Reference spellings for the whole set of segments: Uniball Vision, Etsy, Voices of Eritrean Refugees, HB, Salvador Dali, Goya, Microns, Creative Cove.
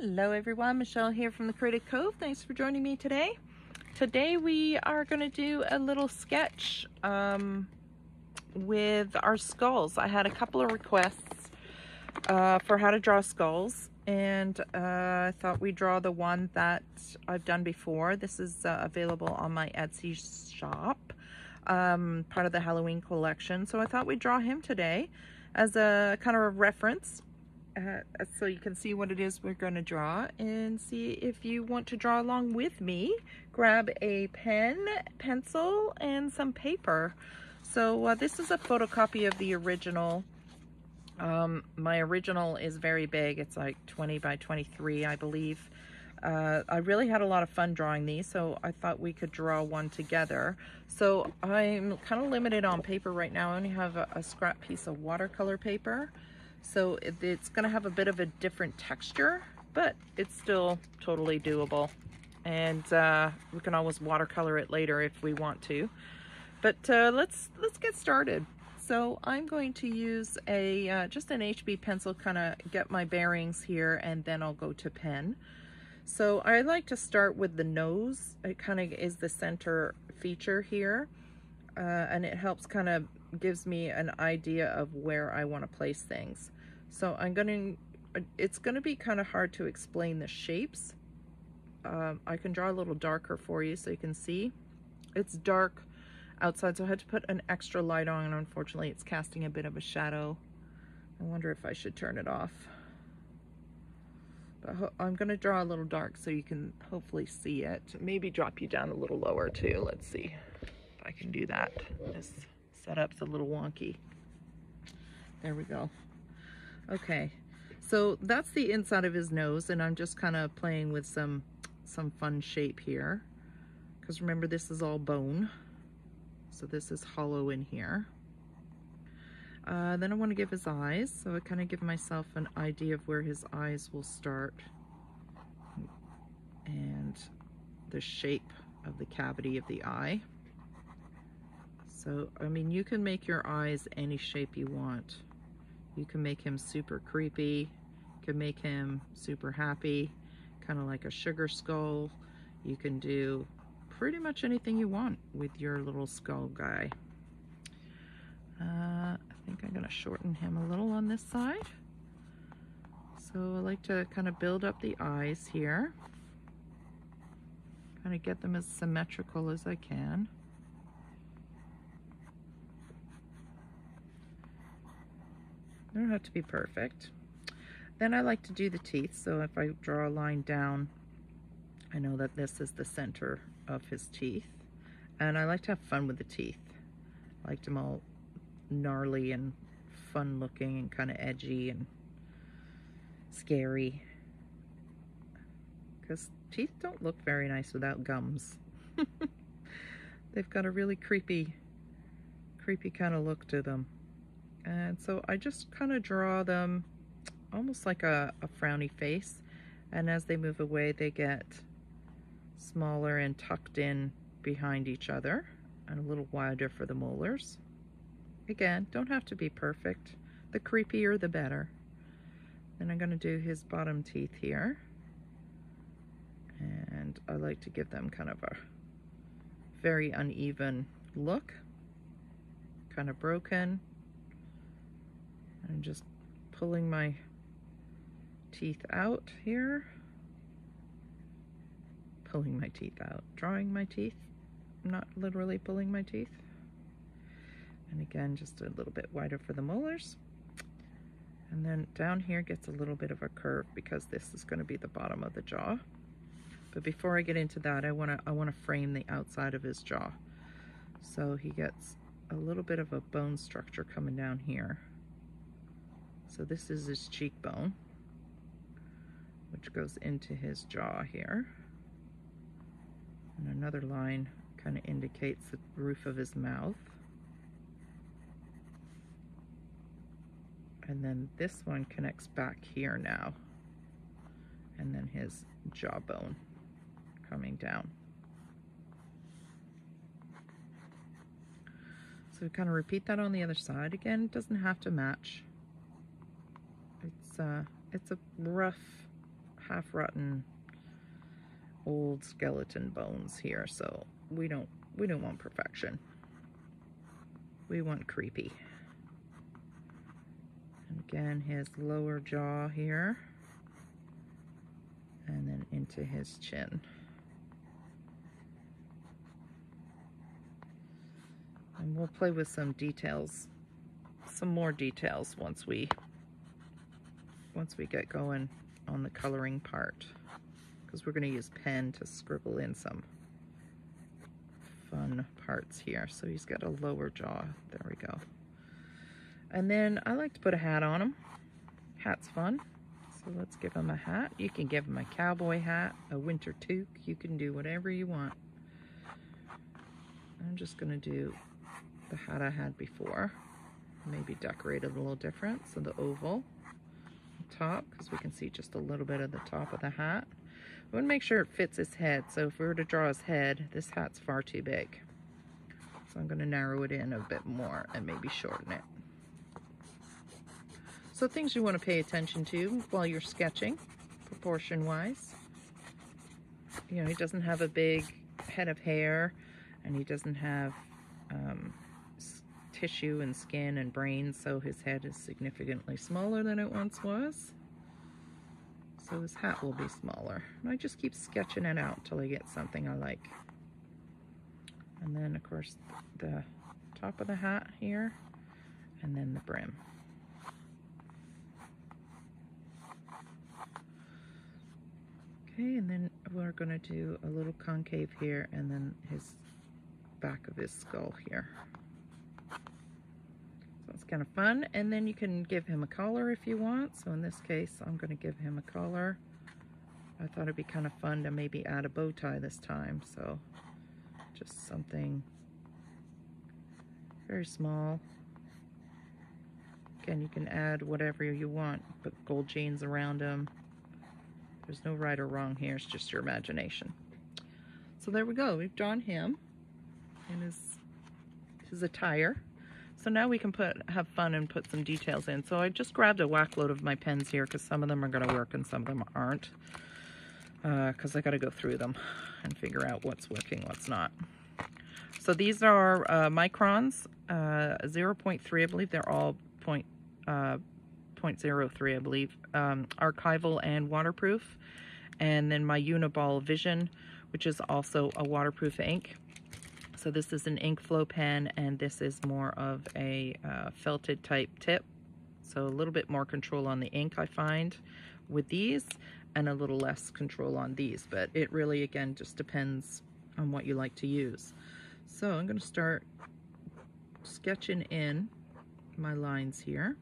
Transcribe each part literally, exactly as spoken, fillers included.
Hello everyone, Michelle here from the Creative Cove. Thanks for joining me today. Today we are going to do a little sketch um, with our skulls. I had a couple of requests uh, for how to draw skulls, and uh, I thought we'd draw the one that I've done before. This is uh, available on my Etsy shop, um, part of the Halloween collection. So I thought we'd draw him today as a kind of a reference. Uh, so you can see what it is we're going to draw, and see if you want to draw along with me. Grab a pen, pencil, and some paper. So uh, this is a photocopy of the original. Um, my original is very big. It's like twenty by twenty-three, I believe. Uh, I really had a lot of fun drawing these, so I thought we could draw one together. So I'm kind of limited on paper right now. I only have a, a scrap piece of watercolor paper. So it's going to have a bit of a different texture, but it's still totally doable. And uh, we can always watercolor it later if we want to. But uh, let's let's get started. So I'm going to use a uh, just an H B pencil, kind of get my bearings here, and then I'll go to pen. So I like to start with the nose. It kind of is the center feature here, uh, and it helps kind of gives me an idea of where I want to place things. So I'm going to, it's going to be kind of hard to explain the shapes. Um, I can draw a little darker for you so you can see. It's dark outside, so I had to put an extra light on, and unfortunately it's casting a bit of a shadow. I wonder if I should turn it off. But I'm going to draw a little dark so you can hopefully see it. Maybe drop you down a little lower too. Let's see if I can do that. This setup's a little wonky. There we go. Okay, so that's the inside of his nose, and I'm just kind of playing with some some fun shape here, because remember this is all bone, so this is hollow in here. Uh, then I want to give his eyes, so I kind of give myself an idea of where his eyes will start and the shape of the cavity of the eye. So, I mean, you can make your eyes any shape you want. You can make him super creepy, you can make him super happy, kind of like a sugar skull. You can do pretty much anything you want with your little skull guy. Uh, I think I'm gonna shorten him a little on this side. So I like to kind of build up the eyes here. Kind of get them as symmetrical as I can. They don't have to be perfect. Then I like to do the teeth, so if I draw a line down, I know that this is the center of his teeth. And I like to have fun with the teeth. I like them all gnarly and fun looking and kind of edgy and scary. Because teeth don't look very nice without gums. They've got a really creepy, creepy kind of look to them. And so I just kind of draw them almost like a, a frowny face. And as they move away, they get smaller and tucked in behind each other, and a little wider for the molars. Again, don't have to be perfect. The creepier, the better. Then I'm going to do his bottom teeth here. And I like to give them kind of a very uneven look, kind of broken. I'm just pulling my teeth out here. Pulling my teeth out. Drawing my teeth. Not literally pulling my teeth. And again, just a little bit wider for the molars. And then down here gets a little bit of a curve, because this is going to be the bottom of the jaw. But before I get into that, I want to I want to frame the outside of his jaw. So he gets a little bit of a bone structure coming down here. So this is his cheekbone, which goes into his jaw here. And another line kind of indicates the roof of his mouth. And then this one connects back here now. And then his jawbone coming down. So kind of repeat that on the other side. Again, it doesn't have to match. Uh, it's a rough half-rotten old skeleton bones here, so we don't we don't want perfection. We want creepy. And again, his lower jaw here, and then into his chin. And we'll play with some details, some more details once we once we get going on the coloring part, because we're going to use pen to scribble in some fun parts here. So he's got a lower jaw. There we go. And then I like to put a hat on him. Hat's fun. So let's give him a hat. You can give him a cowboy hat, a winter toque. You can do whatever you want. I'm just going to do the hat I had before. Maybe decorate it a little different. So the oval top, because we can see just a little bit of the top of the hat. We want to make sure it fits his head. So if we were to draw his head, this hat's far too big. So I'm going to narrow it in a bit more and maybe shorten it. So things you want to pay attention to while you're sketching, proportion-wise. You know, he doesn't have a big head of hair, and he doesn't have um, tissue and skin and brain, so his head is significantly smaller than it once was. So his hat will be smaller. And I just keep sketching it out till I get something I like. And then, of course, the top of the hat here, and then the brim. Okay, and then we're going to do a little concave here, and then his back of his skull here. So it's kind of fun. And then you can give him a collar if you want. So in this case, I'm going to give him a collar. I thought it'd be kind of fun to maybe add a bow tie this time. So just something very small. Again, you can add whatever you want. Put gold chains around him. There's no right or wrong here, it's just your imagination. So there we go, we've drawn him and his, his attire. So now we can put have fun and put some details in. So I just grabbed a whack load of my pens here because some of them are gonna work and some of them aren't. Because uh, I gotta go through them and figure out what's working, what's not. So these are uh, Microns, uh, zero point three, I believe they're all point, uh, zero point zero three, I believe, um, archival and waterproof, and then my Uniball Vision, which is also a waterproof ink. So this is an ink flow pen, and this is more of a uh, felted type tip, so a little bit more control on the ink I find with these, and a little less control on these, but it really, again, just depends on what you like to use. So I'm going to start sketching in my lines here.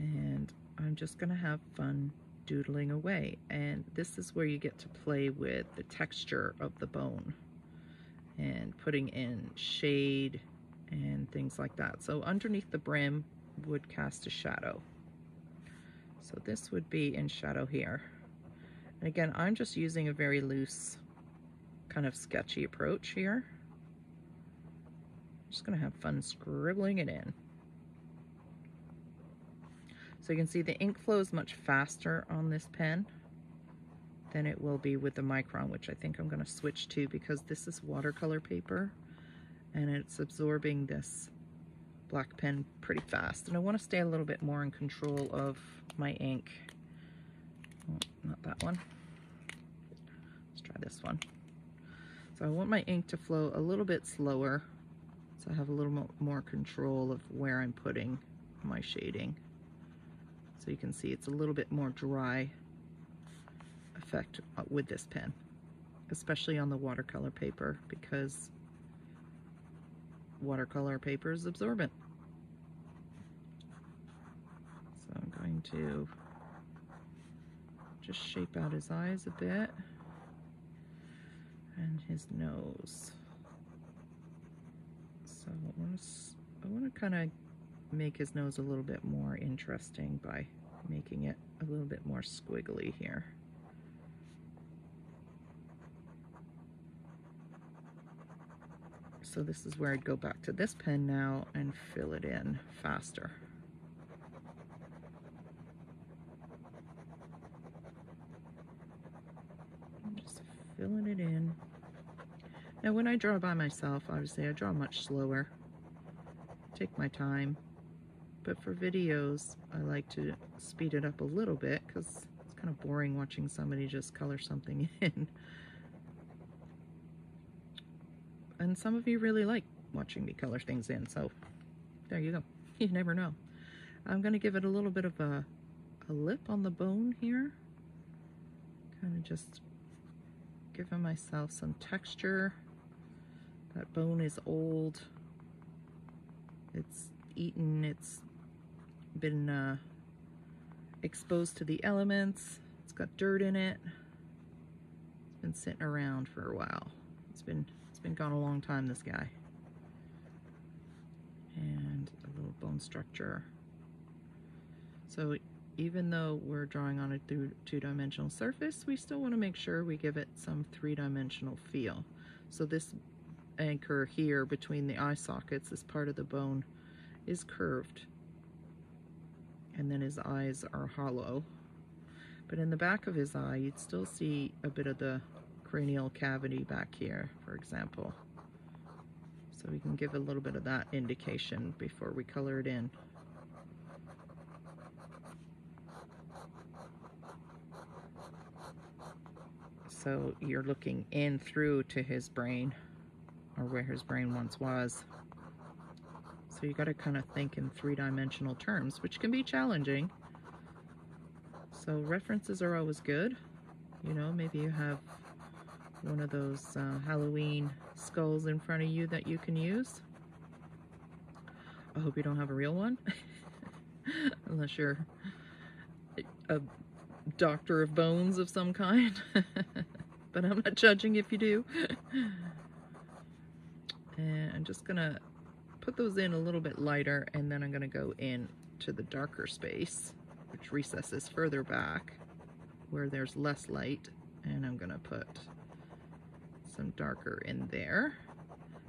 And I'm just going to have fun doodling away. And this is where you get to play with the texture of the bone and putting in shade and things like that. So underneath the brim would cast a shadow. So this would be in shadow here. And again, I'm just using a very loose, kind of sketchy approach here. I'm just going to have fun scribbling it in. So you can see the ink flows much faster on this pen than it will be with the Micron, which I think I'm going to switch to because this is watercolor paper and it's absorbing this black pen pretty fast. And I want to stay a little bit more in control of my ink. Oh, not that one. Let's try this one. So I want my ink to flow a little bit slower so I have a little more control of where I'm putting my shading. So you can see it's a little bit more dry effect with this pen, especially on the watercolor paper, because watercolor paper is absorbent. So I'm going to just shape out his eyes a bit and his nose. So I want to, I want to kind of make his nose a little bit more interesting by making it a little bit more squiggly here. So this is where I'd go back to this pen now and fill it in faster. filling it in. Now when I draw by myself, obviously I draw much slower, take my time, but for videos I like to speed it up a little bit because it's kind of boring watching somebody just color something in. And some of you really like watching me color things in, so there you go. You never know. I'm going to give it a little bit of a, a lip on the bone here. Kind of just giving myself some texture. That bone is old. It's eaten. It's been uh, exposed to the elements. It's got dirt in it. It's been sitting around for a while. It's been it's been gone a long time, this guy. And a little bone structure. So even though we're drawing on a two-dimensional surface, we still want to make sure we give it some three-dimensional feel. So this anchor here between the eye sockets, this part of the bone is curved, and then his eyes are hollow. But in the back of his eye, you'd still see a bit of the cranial cavity back here, for example. So we can give a little bit of that indication before we color it in. So you're looking in through to his brain, or where his brain once was. So you got to kind of think in three-dimensional terms, which can be challenging. So references are always good. You know, maybe you have one of those uh, Halloween skulls in front of you that you can use. I hope you don't have a real one, unless you're a doctor of bones of some kind. But I'm not judging if you do. And I'm just gonna put those in a little bit lighter, and then I'm gonna go in to the darker space, which recesses further back where there's less light, and I'm gonna put some darker in there.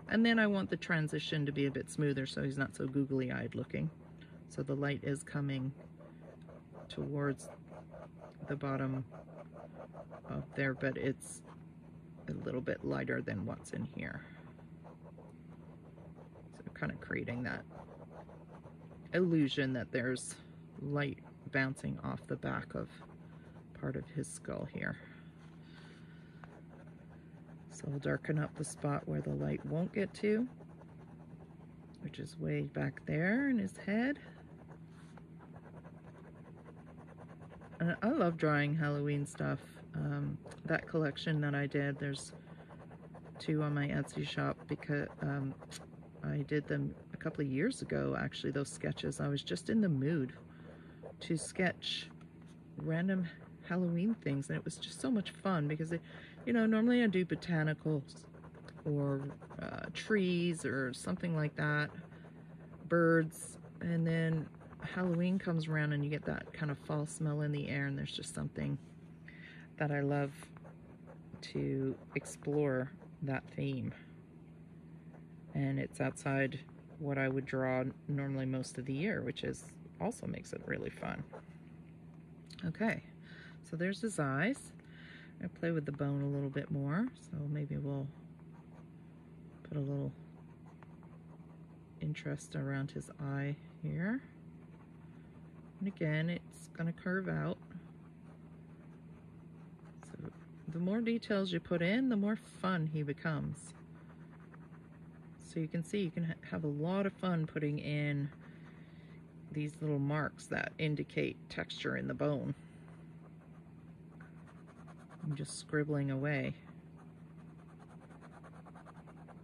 And then I want the transition to be a bit smoother so he's not so googly-eyed looking. So the light is coming towards the bottom up there, but it's a little bit lighter than what's in here. So kind of creating that illusion that there's light bouncing off the back of part of his skull here. So we'll darken up the spot where the light won't get to, which is way back there in his head. And I love drawing Halloween stuff. Um, that collection that I did, there's two on my Etsy shop, because um, I did them a couple of years ago, actually, those sketches. I was just in the mood to sketch random Halloween things, and it was just so much fun because, it, you know, normally I do botanicals or uh, trees or something like that, birds, and then Halloween comes around and you get that kind of fall smell in the air, and there's just something that I love to explore that theme. And it's outside what I would draw normally most of the year, which is also makes it really fun. Okay. So there's his eyes. I play with the bone a little bit more, so maybe we'll put a little interest around his eye here. And again, it's going to curve out. So the more details you put in, the more fun he becomes. So you can see you can ha have a lot of fun putting in these little marks that indicate texture in the bone. I'm just scribbling away,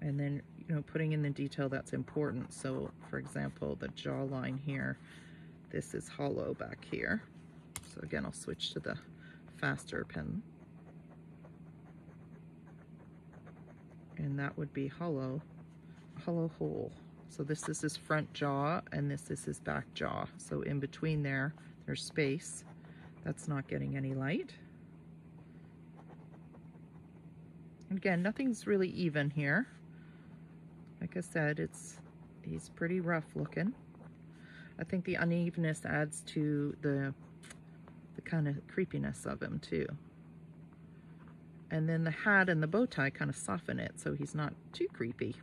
and then, you know, putting in the detail that's important. So for example, the jawline here, this is hollow back here. So again, I'll switch to the faster pen, and that would be hollow hollow hole. So this is his front jaw, and this is his back jaw. So in between there, there's space that's not getting any light. Again, nothing's really even here. Like I said, it's he's pretty rough looking. I think the unevenness adds to the the kind of creepiness of him too. And then the hat and the bow tie kind of soften it so he's not too creepy.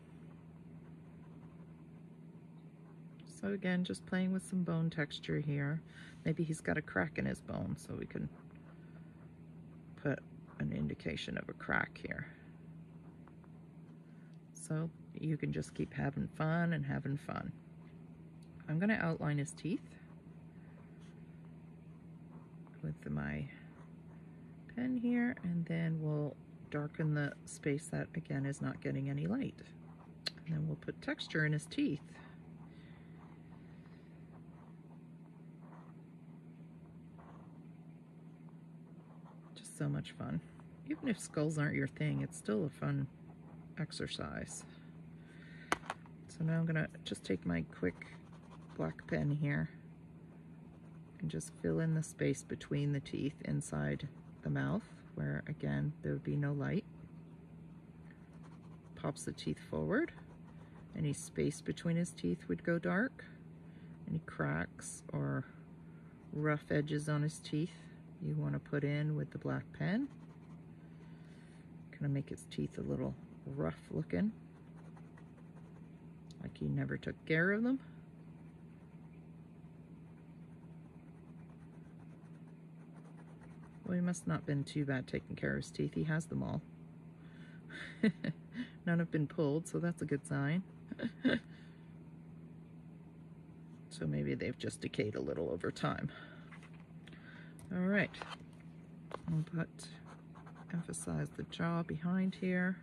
So again, just playing with some bone texture here. Maybe he's got a crack in his bone, so we can put an indication of a crack here. So you can just keep having fun and having fun. I'm going to outline his teeth with my pen here, and then we'll darken the space that again is not getting any light. And then we'll put texture in his teeth. So much fun. Even if skulls aren't your thing, it's still a fun exercise. So now I'm gonna just take my quick black pen here and just fill in the space between the teeth inside the mouth, where again there would be no light. Pops the teeth forward. Any space between his teeth would go dark. Any cracks or rough edges on his teeth you want to put in with the black pen. Kind of make his teeth a little rough looking, like he never took care of them. Well, he must not have been too bad taking care of his teeth. He has them all. None have been pulled, so that's a good sign. So maybe they've just decayed a little over time. All right, I'll put, emphasize the jaw behind here.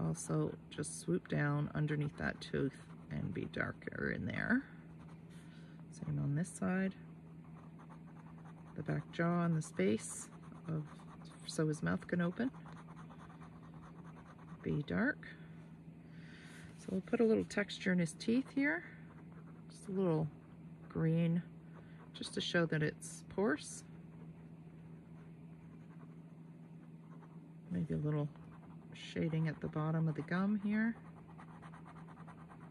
Also just swoop down underneath that tooth and be darker in there. Same on this side. The back jaw and the space of, so his mouth can open. Be dark. So we'll put a little texture in his teeth here. Just a little green, just to show that it's porous. Maybe a little shading at the bottom of the gum here,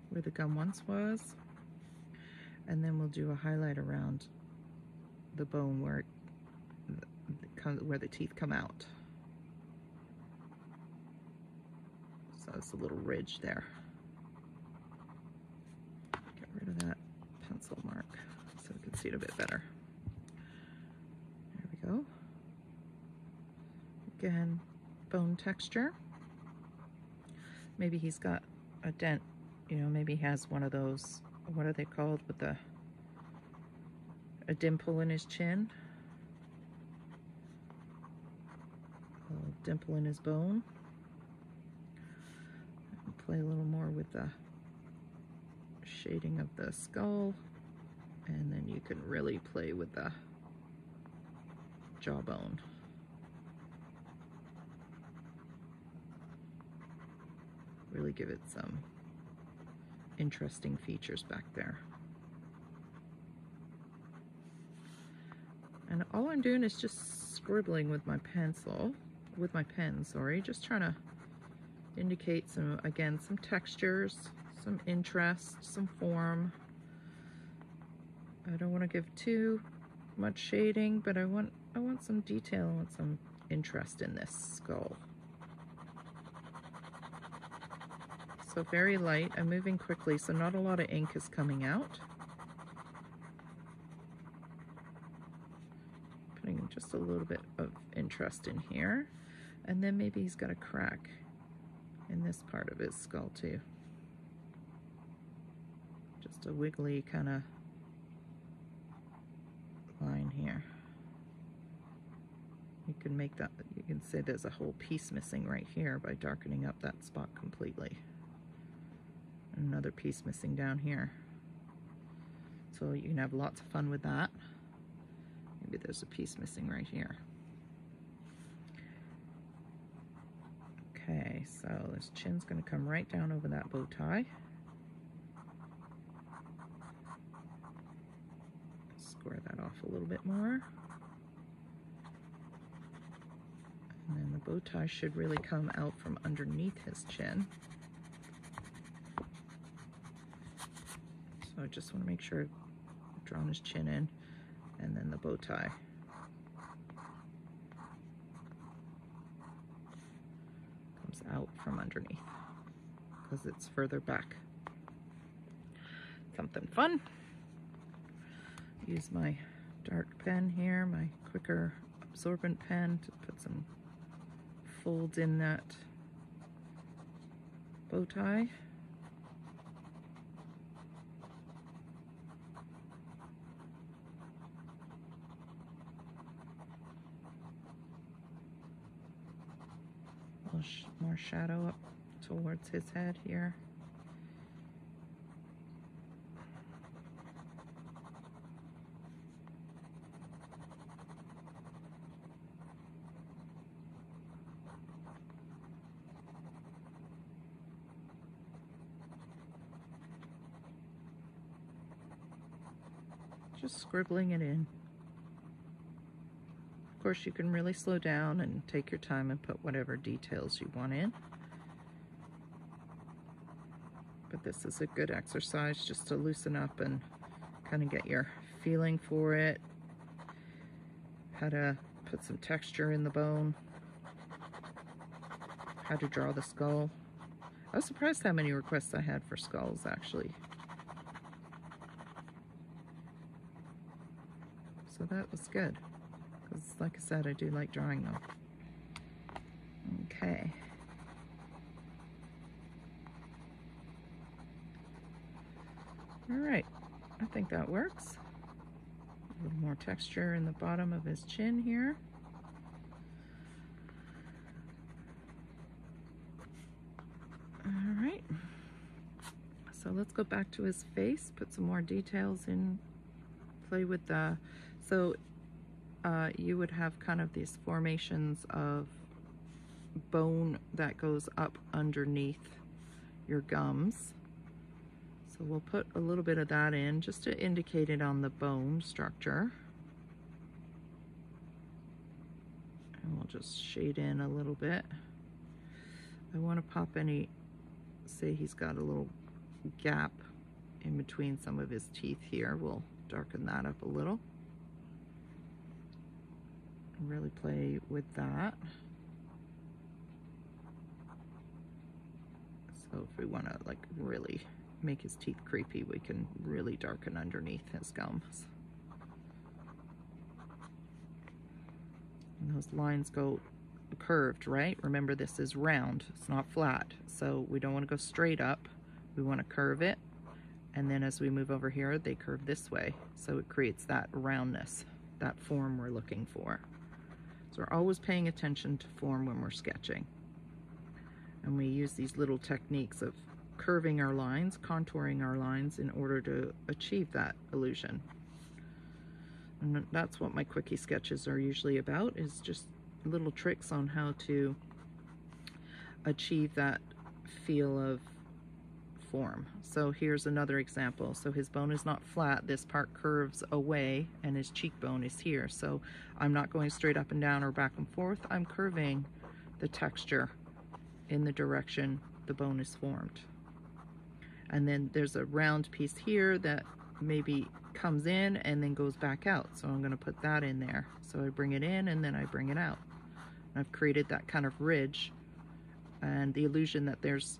where the gum once was. And then we'll do a highlight around the bone where, it, where the teeth come out. So it's a little ridge there. Get rid of that pencil mark, so we can see it a bit better. There we go. Again, bone texture. Maybe he's got a dent, you know, maybe he has one of those, what are they called, with the, a dimple in his chin. A little dimple in his bone. Play a little more with the shading of the skull. And then you can really play with the jawbone. Really give it some interesting features back there. And all I'm doing is just scribbling with my pencil, with my pen, sorry, just trying to indicate some, again, some textures, some interest, some form. I don't want to give too much shading, but I want I want some detail, I want some interest in this skull. So very light, I'm moving quickly, so not a lot of ink is coming out. Putting just a little bit of interest in here. And then maybe he's got a crack in this part of his skull too. Just a wiggly kind of line here. You can make that, you can say there's a whole piece missing right here by darkening up that spot completely. Another piece missing down here. So you can have lots of fun with that. Maybe there's a piece missing right here. Okay, so this chin's gonna come right down over that bow tie. Square that off a little bit more. And then the bow tie should really come out from underneath his chin. So I just want to make sure I've drawn his chin in, and then the bow tie. comes out from underneath because it's further back. Something fun. Use my dark pen here, my quicker absorbent pen, to put some fold in that bow tie. A little sh- more shadow up towards his head here. Just scribbling it in. Of course, you can really slow down and take your time and put whatever details you want in. But this is a good exercise just to loosen up and kind of get your feeling for it. How to put some texture in the bone. How to draw the skull. I was surprised how many requests I had for skulls, actually. So that was good, because like I said, I do like drawing them. Okay. All right, I think that works. A little more texture in the bottom of his chin here. All right, so let's go back to his face, put some more details in, play with the, So uh, you would have kind of these formations of bone that goes up underneath your gums. So we'll put a little bit of that in just to indicate it on the bone structure. And we'll just shade in a little bit. I want to pop any, say he's got a little gap in between some of his teeth here. We'll darken that up a little. Really play with that. So if we want to like really make his teeth creepy, we can really darken underneath his gums. And those lines go curved, right? Remember, this is round, it's not flat. So we don't want to go straight up. We want to curve it. And then as we move over here, they curve this way. So it creates that roundness, that form we're looking for. So we're always paying attention to form when we're sketching. And we use these little techniques of curving our lines, contouring our lines in order to achieve that illusion. And that's what my quickie sketches are usually about, is just little tricks on how to achieve that feel of form. So here's another example. So his bone is not flat, this part curves away, and his cheekbone is here. So I'm not going straight up and down or back and forth, I'm curving the texture in the direction the bone is formed. And then there's a round piece here that maybe comes in and then goes back out. So I'm going to put that in there. So I bring it in and then I bring it out. And I've created that kind of ridge and the illusion that there's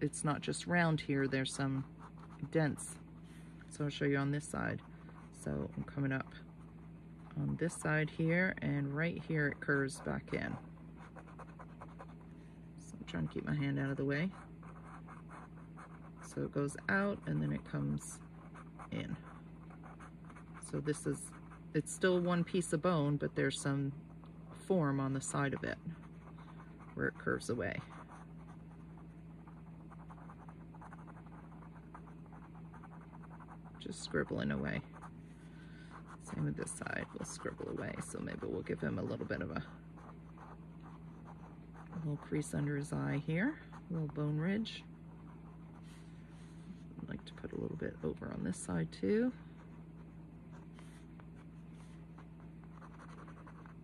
it's not just round here, there's some dents. So I'll show you on this side. So I'm coming up on this side here, and right here it curves back in. So I'm trying to keep my hand out of the way. So it goes out and then it comes in. So this is, it's still one piece of bone, but there's some form on the side of it where it curves away. Just scribbling away. Same with this side, we'll scribble away. So maybe we'll give him a little bit of a, a little crease under his eye here, a little bone ridge. I'd like to put a little bit over on this side too.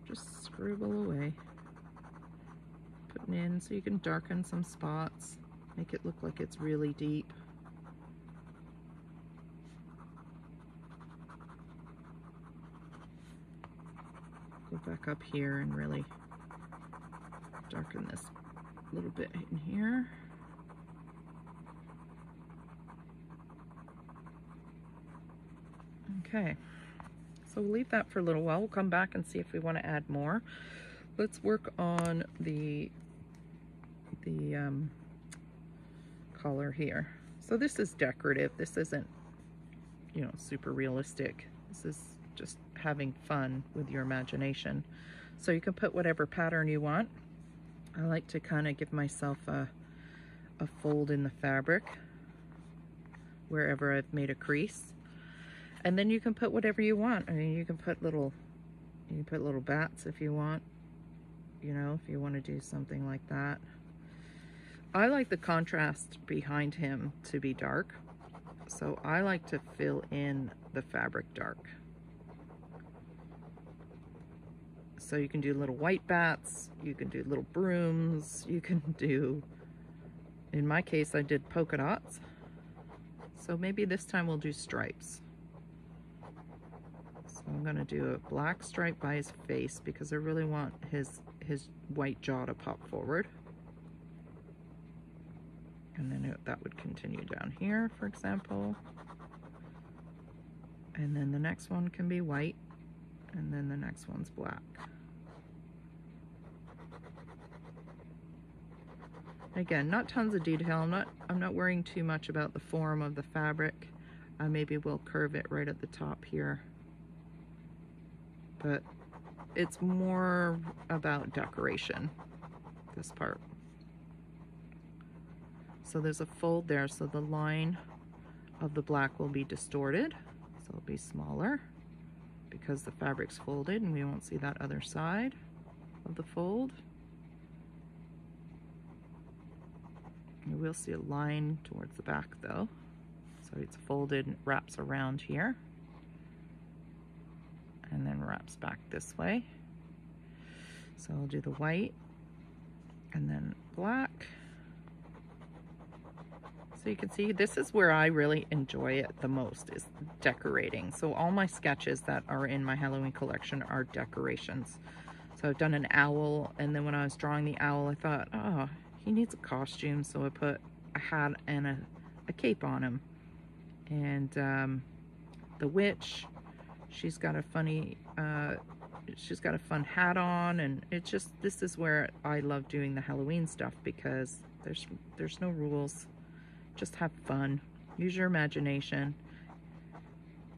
Just scribble away. Putting in, so you can darken some spots, make it look like it's really deep. Back up here and really darken this a little bit in here. Okay, so we'll leave that for a little while. We'll come back and see if we want to add more. Let's work on the the um, collar here. So this is decorative. This isn't, you know, super realistic. This is just having fun with your imagination. So you can put whatever pattern you want. I like to kind of give myself a, a fold in the fabric wherever I've made a crease. And then you can put whatever you want. I mean, you can put little, you can put little bats if you want, you know, if you want to do something like that. I like the contrast behind him to be dark. So I like to fill in the fabric dark. So you can do little white bats, you can do little brooms, you can do, in my case, I did polka dots. So maybe this time we'll do stripes. So I'm gonna do a black stripe by his face because I really want his, his white jaw to pop forward. And then it, that would continue down here, for example. And then the next one can be white, and then the next one's black. Again, not tons of detail. I'm not, I'm not worrying too much about the form of the fabric. I maybe will curve it right at the top here. But it's more about decoration, this part. So there's a fold there, so the line of the black will be distorted. So it'll be smaller because the fabric's folded and we won't see that other side of the fold. You will see a line towards the back though. So it's folded and wraps around here and then wraps back this way. So I'll do the white and then black. So you can see this is where I really enjoy it the most, is decorating. So all my sketches that are in my Halloween collection are decorations. So I've done an owl, and then when I was drawing the owl, I thought, oh, he needs a costume. So I put a hat and a, a cape on him. And um, the witch, she's got a funny, uh, she's got a fun hat on. And it's just, this is where I love doing the Halloween stuff because there's there's no rules. Just have fun, use your imagination.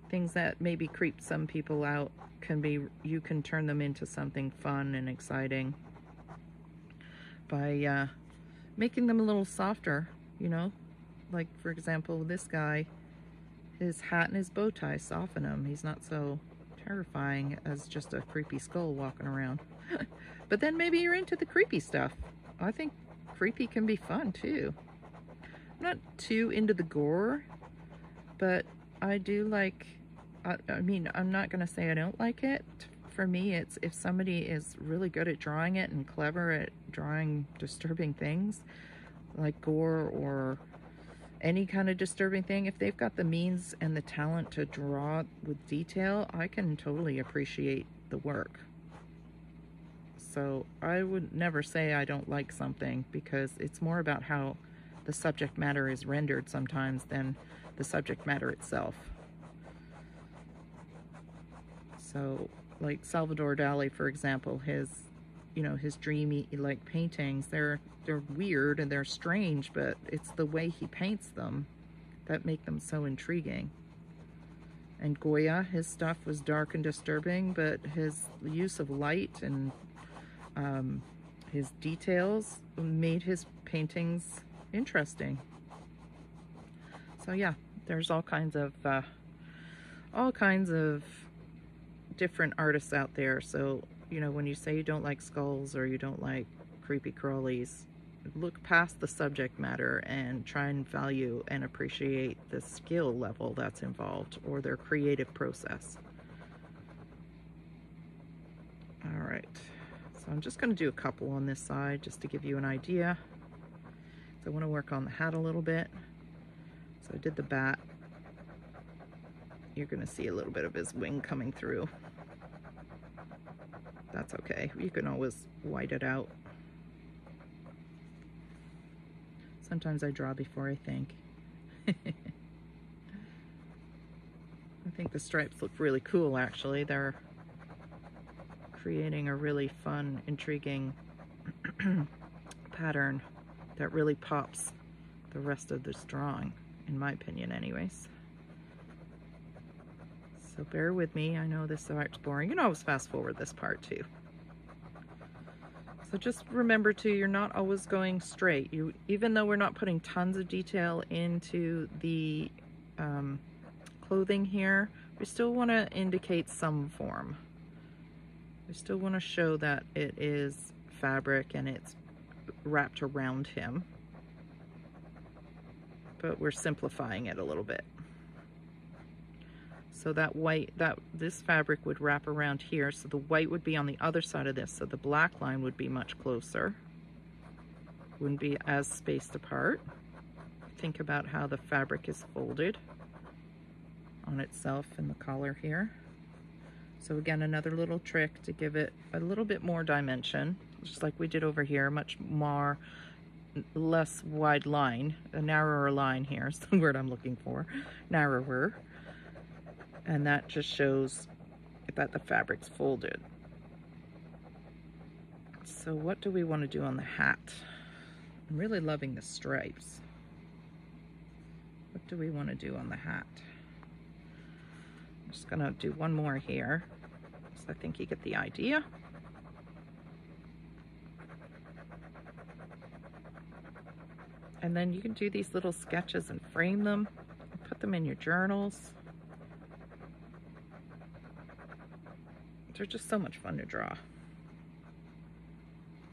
Things that maybe creep some people out can be, you can turn them into something fun and exciting by uh, making them a little softer, you know? Like for example, this guy, his hat and his bow tie soften him. He's not so terrifying as just a creepy skull walking around. But then maybe you're into the creepy stuff. I think creepy can be fun too. I'm not too into the gore, but I do like, I, I mean, I'm not going to say I don't like it. For me, it's if somebody is really good at drawing it and clever at drawing disturbing things, like gore or any kind of disturbing thing, if they've got the means and the talent to draw with detail, I can totally appreciate the work. So I would never say I don't like something because it's more about how the subject matter is rendered sometimes than the subject matter itself. So like Salvador Dali, for example, his, you know, his dreamy like paintings, they're, they're weird and they're strange, but it's the way he paints them that make them so intriguing. And Goya, his stuff was dark and disturbing, but his use of light and um, his details made his paintings interesting. So yeah, there's all kinds of uh, all kinds of different artists out there. So, you know, when you say you don't like skulls or you don't like creepy crawlies, look past the subject matter and try and value and appreciate the skill level that's involved or their creative process. All right, so I'm just going to do a couple on this side just to give you an idea. I want to work on the hat a little bit. So I did the bat. You're going to see a little bit of his wing coming through. That's okay. You can always white it out. Sometimes I draw before I think. I think the stripes look really cool, actually. They're creating a really fun, intriguing pattern that really pops the rest of this drawing, in my opinion anyways. So bear with me, I know this art's boring. You can always fast forward this part too. So just remember too, you're not always going straight. You, even though we're not putting tons of detail into the um, clothing here, we still want to indicate some form. We still want to show that it is fabric and it's wrapped around him, but we're simplifying it a little bit. So that white, that this fabric would wrap around here, so the white would be on the other side of this, so the black line would be much closer. Wouldn't be as spaced apart. Think about how the fabric is folded on itself in the collar here. So again, another little trick to give it a little bit more dimension, just like we did over here, much more, less wide line, a narrower line here is the word I'm looking for, narrower. And that just shows that the fabric's folded. So what do we want to do on the hat? I'm really loving the stripes. What do we want to do on the hat? I'm just gonna do one more here. So I think you get the idea. And then you can do these little sketches and frame them and put them in your journals. They're just so much fun to draw.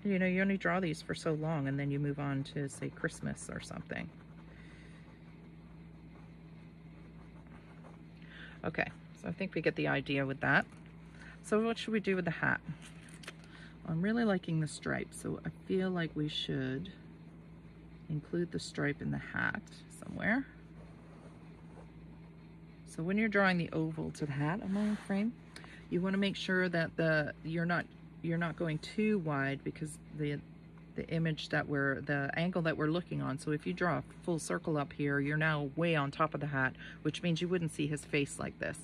You know, you only draw these for so long and then you move on to, say, Christmas or something. Okay, so I think we get the idea with that. So what should we do with the hat? I'm really liking the stripe, so I feel like we should include the stripe in the hat somewhere. So when you're drawing the oval to the hat, am I in frame? You want to make sure that the you're not you're not going too wide, because the the image that we're the angle that we're looking on. So if you draw a full circle up here, you're now way on top of the hat, which means you wouldn't see his face like this.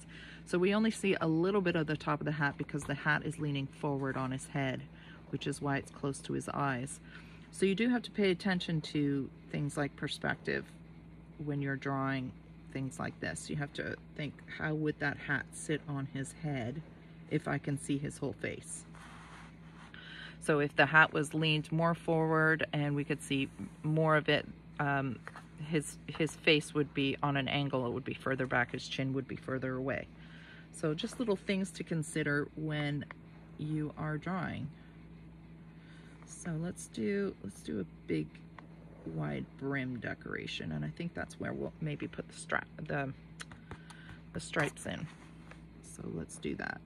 So we only see a little bit of the top of the hat because the hat is leaning forward on his head, which is why it's close to his eyes. So you do have to pay attention to things like perspective when you're drawing things like this. You have to think, how would that hat sit on his head if I can see his whole face? So if the hat was leaned more forward and we could see more of it, um, his his face would be on an angle, it would be further back, his chin would be further away. So just little things to consider when you are drawing. So let's do let's do a big wide brim decoration, and I think that's where we'll maybe put the strap the the stripes in. So let's do that.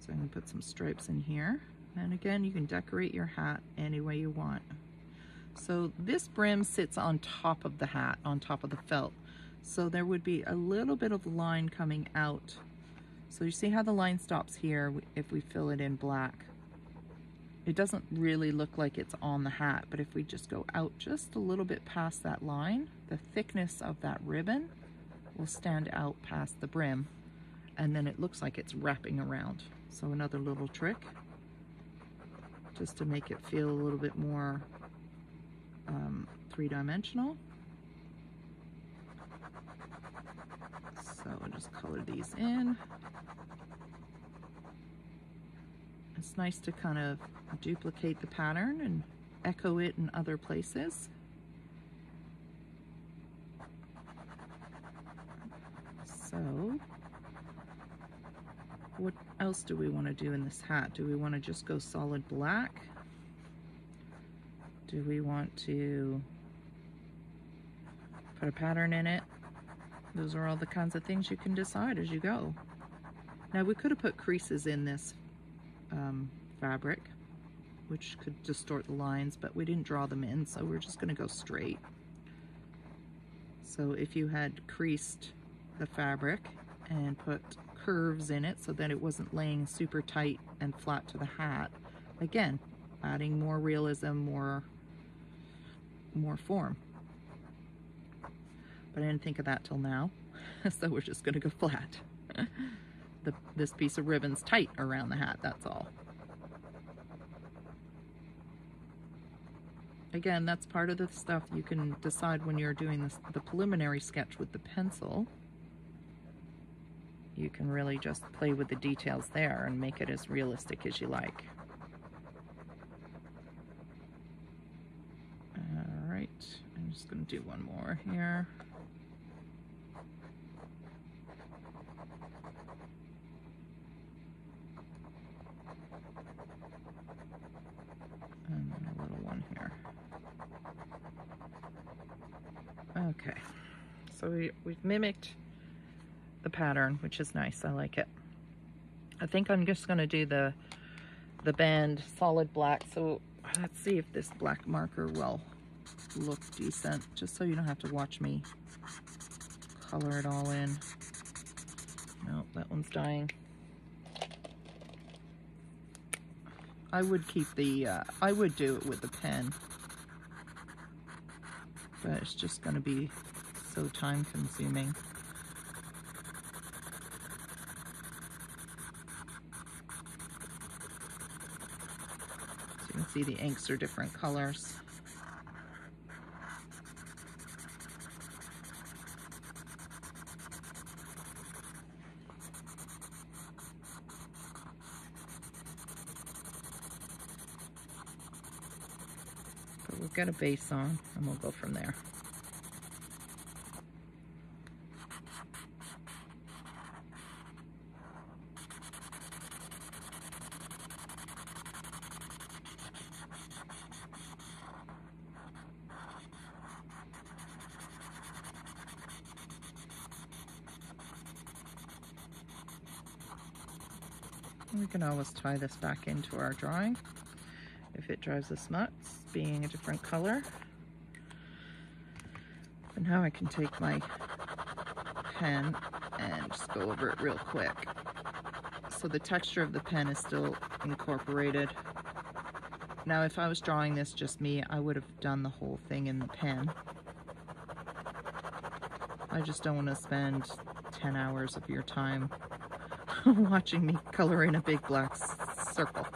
So I'm gonna put some stripes in here, and again you can decorate your hat any way you want. So this brim sits on top of the hat, on top of the felt, so there would be a little bit of line coming out. So you see how the line stops here. If we fill it in black, it doesn't really look like it's on the hat, but if we just go out just a little bit past that line, the thickness of that ribbon will stand out past the brim, and then it looks like it's wrapping around. So another little trick, just to make it feel a little bit more um, three-dimensional. So I'll just color these in. It's nice to kind of duplicate the pattern and echo it in other places. So what else do we want to do in this hat? Do we want to just go solid black? Do we want to put a pattern in it? Those are all the kinds of things you can decide as you go. Now we could have put creases in this Um, fabric, which could distort the lines, but we didn't draw them in, so we're just going to go straight. So if you had creased the fabric and put curves in it so that it wasn't laying super tight and flat to the hat, again, adding more realism, more more form. But I didn't think of that till now, so we're just gonna go flat. The, this piece of ribbon's tight around the hat, that's all. Again, that's part of the stuff you can decide when you're doing this, the preliminary sketch with the pencil. You can really just play with the details there and make it as realistic as you like. All right, I'm just gonna do one more here. And then a little one here. Okay, so we, we've mimicked the pattern, which is nice. I like it. I think I'm just going to do the the band solid black. So let's see if this black marker will look decent, just so you don't have to watch me color it all in. No, that one's dying. I would keep the, uh, I would do it with the pen, but it's just going to be so time consuming. So you can see the inks are different colors. Got a base on, and we'll go from there. We can always tie this back into our drawing if it drives us nuts, being a different color. And now I can take my pen and just go over it real quick. So the texture of the pen is still incorporated. Now if I was drawing this just me, I would have done the whole thing in the pen. I just don't want to spend ten hours of your time watching me color in a big black circle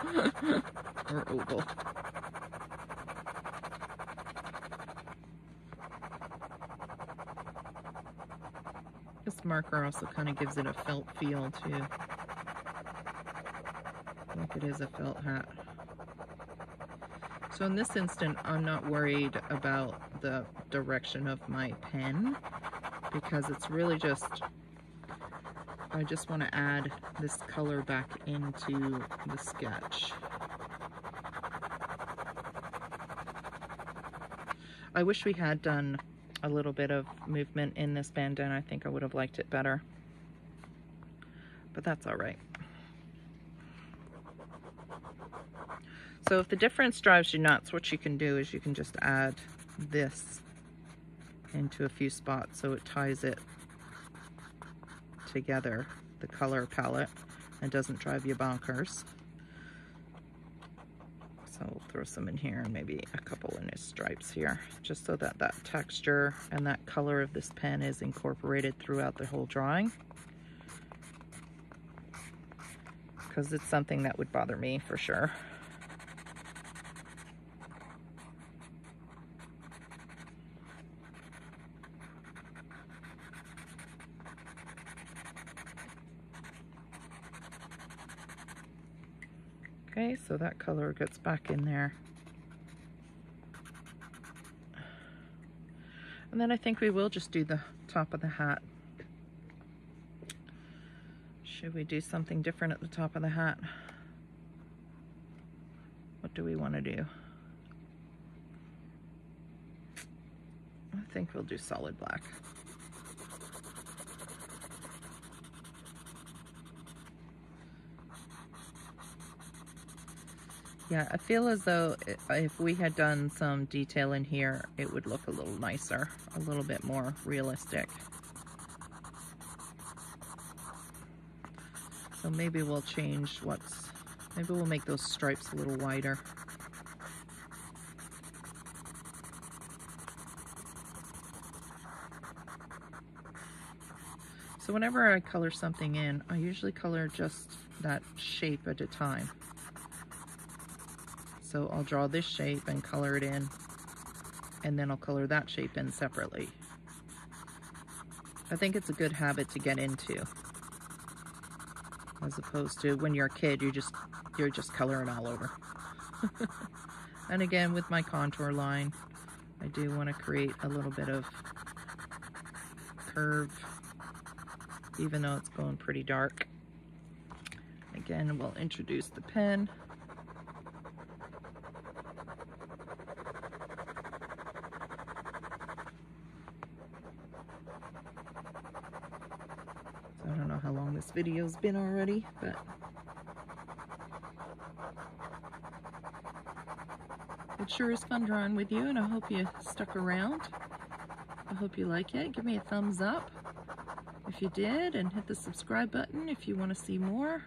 or oval. This marker also kind of gives it a felt feel too, like it is a felt hat. So in this instant, I'm not worried about the direction of my pen, because it's really just, I just want to add this color back into the sketch. I wish we had done a little bit of movement in this bandana. I think I would have liked it better, but that's all right. So if the difference drives you nuts, what you can do is you can just add this into a few spots so it ties it together, the color palette, and doesn't drive you bonkers. So we'll throw some in here and maybe a couple in his stripes here, just so that that texture and that color of this pen is incorporated throughout the whole drawing. Because it's something that would bother me for sure. Okay, so that color gets back in there. And then I think we will just do the top of the hat. Should we do something different at the top of the hat? What do we want to do? I think we'll do solid black. Yeah, I feel as though if we had done some detail in here, it would look a little nicer, a little bit more realistic. So maybe we'll change what's, maybe we'll make those stripes a little wider. So whenever I color something in, I usually color just that shape at a time. So I'll draw this shape and color it in, and then I'll color that shape in separately. I think it's a good habit to get into, as opposed to when you're a kid, you just, you're just coloring all over. And again, with my contour line, I do want to create a little bit of curve, even though it's going pretty dark. Again, we'll introduce the pen. So I don't know how long this video's been already, but it sure is fun drawing with you, and I hope you stuck around. I hope you like it. Give me a thumbs up if you did, and hit the subscribe button if you want to see more.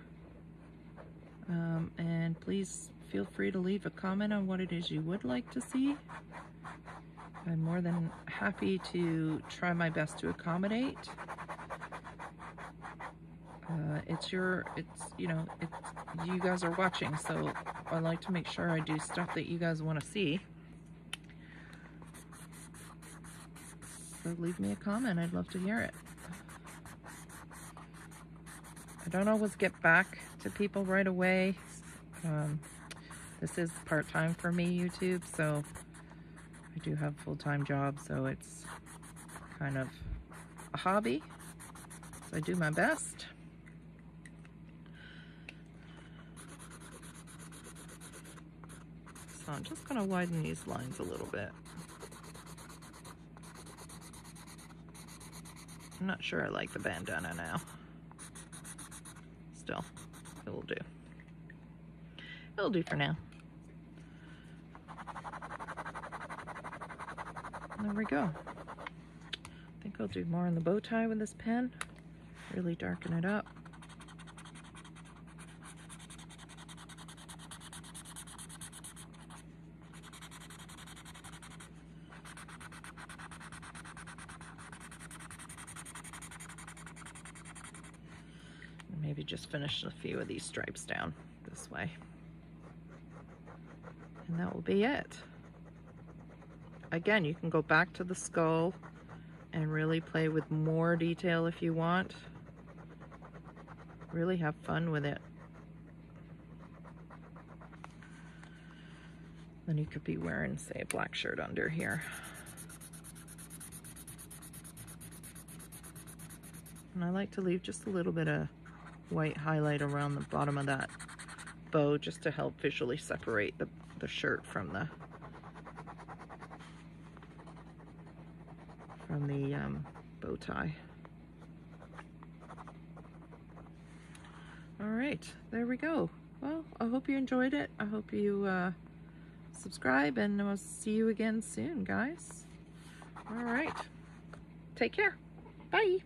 Um, and please feel free to leave a comment on what it is you would like to see. I'm more than happy to try my best to accommodate. Uh, it's your, it's, you know, it's, you guys are watching, so I like to make sure I do stuff that you guys want to see. So leave me a comment. I'd love to hear it. I don't always get back to people right away. Um, this is part-time for me, YouTube, so I do have a full-time job, so it's kind of a hobby. So I do my best. I'm just going to widen these lines a little bit. I'm not sure I like the bandana now. Still, it will do. It'll do for now. There we go. I think I'll do more on the bow tie with this pen. Really darken it up. Maybe just finish a few of these stripes down this way. And that will be it. Again, you can go back to the skull and really play with more detail if you want. Really have fun with it. Then you could be wearing, say, a black shirt under here. And I like to leave just a little bit of white highlight around the bottom of that bow just to help visually separate the, the shirt from the from the um, bow tie. All right, there we go. Well, I hope you enjoyed it. I hope you uh, subscribe, and I'll see you again soon, guys. All right, take care. Bye.